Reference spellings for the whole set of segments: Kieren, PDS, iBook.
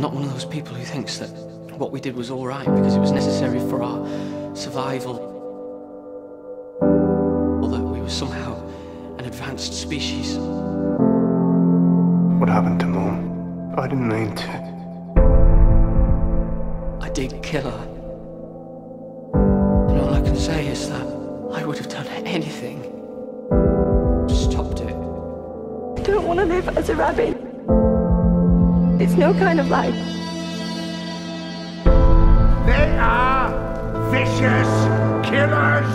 I'm not one of those people who thinks that what we did was all right because it was necessary for our survival, or that we were somehow an advanced species. What happened to Mom? I didn't mean to. I did kill her. And all I can say is that I would have done anything to stop it. I don't want to live as a rabbit. It's no kind of life. They are vicious killers.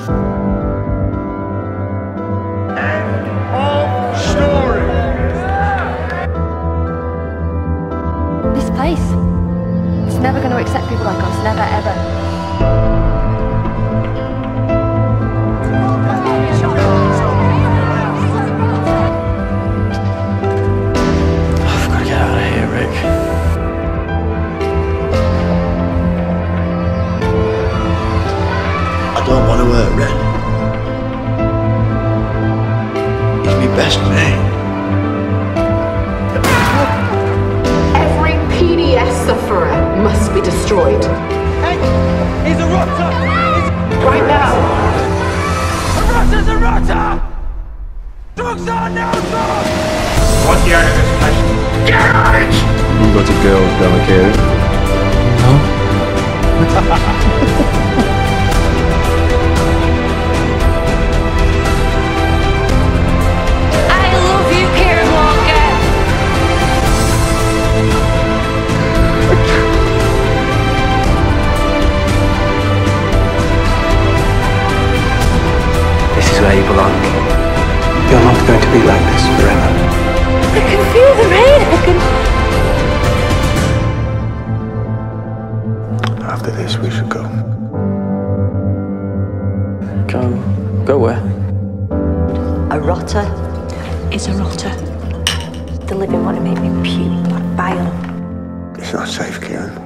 End of story. This place, it's never going to accept people like us, never ever. I don't want to hurt Ren. He's my best mate. Every PDS sufferer must be destroyed. Hey, he's a rotter! Right now! A rotter's a rotter! Drugs are now gone! What's the end of this place? Get out! You got a girl, Kieren? No? Where you belong. You're not going to be like this forever. I can feel the rain. After this, we should go. Go where? A rotter is a rotter. The living want to make me puke like bile. It's not safe, Kieren.